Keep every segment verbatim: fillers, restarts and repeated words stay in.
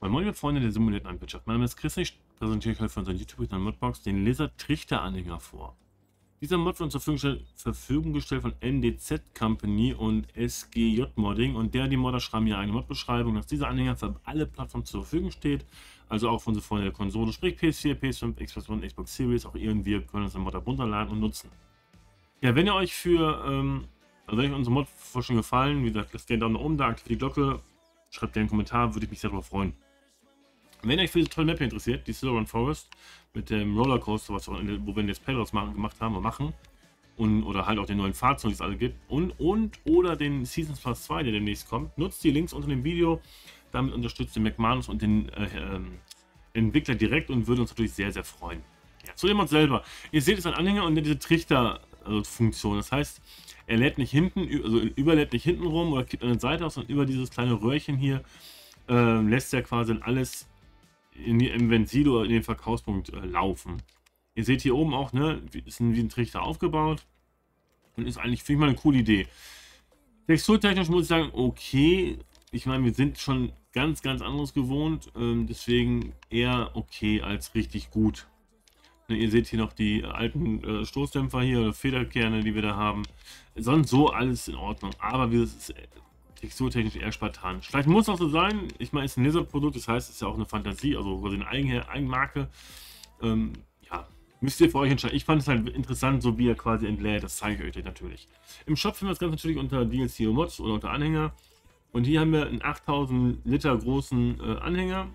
Moin Moin, liebe Freunde der simulierten Landwirtschaft. Mein Name ist Chris, ich präsentiere euch heute von unserem YouTube-Kanal Modbox den Lizard-Trichter-Anhänger vor. Dieser Mod wird zur Verfügung gestellt von M D Z-Company und S G J-Modding, und der die Modder schreiben hier eine Modbeschreibung, dass dieser Anhänger für alle Plattformen zur Verfügung steht, also auch für unsere Freunde der Konsole, sprich P S vier, P S fünf, Xbox One, Xbox Series, auch irgendwie können uns den Mod herunterladen und nutzen. Ja, wenn ihr euch für, ähm, also wenn euch unsere Mod-Forschung gefallen, wie gesagt, lasst gerne einen Daumen nach oben da, aktiviert die Glocke, schreibt gerne einen Kommentar, würde ich mich sehr darüber freuen. Wenn euch für diese tolle Map interessiert, die Silver Run Forest mit dem Rollercoaster, was auch in, wo wir jetzt Players machen gemacht haben und machen, und, oder halt auch den neuen Fahrzeugen, die es alle gibt, und, und oder den Seasons Pass zwei, der demnächst kommt, nutzt die Links unter dem Video. Damit unterstützt den McManus und den äh, äh, Entwickler direkt und würde uns natürlich sehr, sehr freuen. Ja, zu dem Mod selber. Ihr seht, es ist ein Anhänger und diese Trichter-Funktion. Also das heißt, er lädt nicht hinten, also überlädt nicht hinten rum oder kippt an der Seite aus, und über dieses kleine Röhrchen hier äh, lässt er quasi alles in die, im Ventil oder in den Verkaufspunkt äh, laufen. Ihr seht hier oben auch, ne, ist ein, wie ein Trichter aufgebaut, und ist eigentlich, finde ich mal, eine coole Idee. Texturtechnisch muss ich sagen, okay, ich meine, wir sind schon ganz, ganz anderes gewohnt, ähm, deswegen eher okay als richtig gut. Ne, ihr seht hier noch die alten äh, Stoßdämpfer hier, oder Federkerne, die wir da haben. Sonst so alles in Ordnung, aber wie das ist, äh, texturtechnisch eher spartanisch. Vielleicht muss es auch so sein, ich meine, es ist ein Lizard-Produkt, das heißt, es ist ja auch eine Fantasie, also quasi eine eigene Eigenmarke. Ähm, ja, müsst ihr für euch entscheiden. Ich fand es halt interessant, so wie er quasi entlädt, das zeige ich euch natürlich. Im Shop finden wir das Ganze natürlich unter D L C und Mods oder unter Anhänger. Und hier haben wir einen achttausend Liter großen äh, Anhänger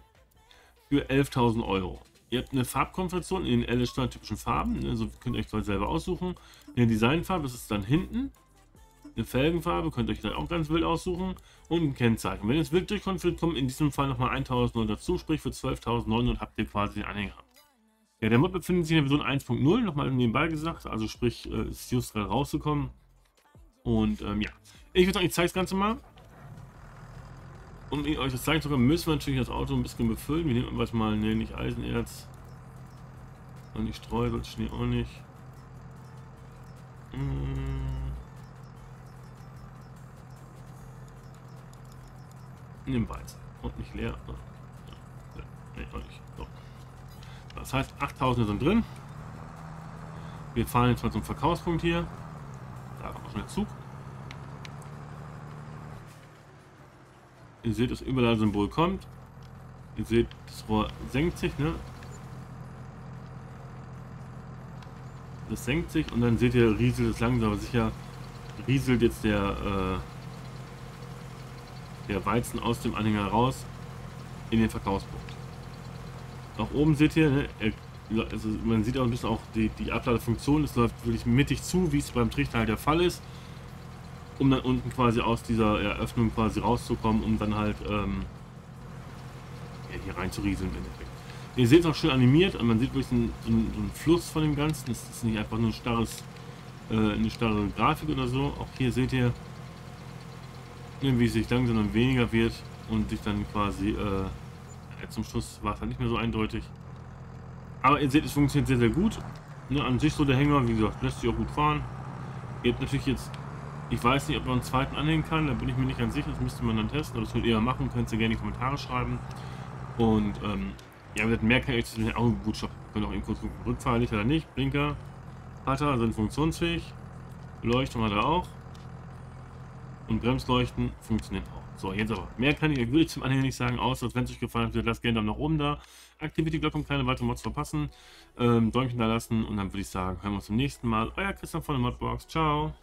für elftausend Euro. Ihr habt eine Farbkonfiguration in den L S-typischen Farben, ne? Also könnt ihr euch quasi selber aussuchen. Eine Designfarbe, das ist dann hinten. Eine Felgenfarbe, könnt ihr euch dann auch ganz wild aussuchen, und ein Kennzeichen. Wenn ihr es wild durchkonfiguriert, kommen in diesem Fall nochmal eintausend dazu, sprich für zwölftausendneunhundert habt ihr quasi den Anhänger. Ja, der Mod befindet sich in der Version eins punkt null, nochmal nebenbei gesagt, also sprich, äh, ist just gerade rausgekommen. Und ähm, ja, ich würde sagen, ich zeige das Ganze mal. Um euch das zeigen zu können, müssen wir natürlich das Auto ein bisschen befüllen. Wir nehmen einfach mal, ne, nicht Eisenerz. Und nicht Streusalz, Schnee auch nicht. Hm. Nimm Weizen. Und nicht leer. Oh. Ja. Nee, auch nicht. So. Das heißt, achttausend sind drin. Wir fahren jetzt mal zum Verkaufspunkt hier. Da kommt auch schon der Zug. Ihr seht, das Überladesymbol kommt. Ihr seht, das Rohr senkt sich, ne? Das senkt sich, und dann seht ihr, rieselt es langsam, aber sicher. Rieselt jetzt der äh, der Weizen aus dem Anhänger raus in den Verkaufspunkt. Nach oben seht ihr, ne, also man sieht auch ein bisschen auch die, die Abladefunktion, es läuft wirklich mittig zu, wie es beim Trichter halt der Fall ist, um dann unten quasi aus dieser Eröffnung ja, quasi rauszukommen, um dann halt ähm, ja, hier rein zu rieseln im Endeffekt. Ihr seht es auch schön animiert, man sieht wirklich einen, einen, einen Fluss von dem Ganzen, es ist nicht einfach nur ein starres, äh, eine starre Grafik oder so. Auch hier seht ihr, wie es sich langsam und weniger wird und sich dann quasi äh, zum Schluss war es halt nicht mehr so eindeutig. Aber ihr seht, es funktioniert sehr, sehr gut. Ne, an sich so der Hänger, wie gesagt, lässt sich auch gut fahren. Ihr habt natürlich jetzt, ich weiß nicht, ob man einen zweiten anhängen kann, da bin ich mir nicht ganz sicher, das müsste man dann testen, aber das könnt ihr ja machen, könnt ihr gerne in die Kommentare schreiben. Und ähm, ja, mehr kann ich zu den Augenbotschaft. Könnt auch eben kurz gucken, Rückfahrlicht oder nicht, Blinker, Patter sind funktionsfähig, Leuchtturm hat er auch. Und Bremsleuchten funktionieren auch. So, jetzt aber. Mehr kann ich wirklich zum Anhänger nicht sagen, außer dass, wenn es euch gefallen hat, lasst gerne Daumen nach oben da. Aktiviert die Glocke, um keine weiteren Mods zu verpassen. Ähm, Däumchen da lassen, und dann würde ich sagen, hören wir uns zum nächsten Mal. Euer Christian von der Modbox. Ciao.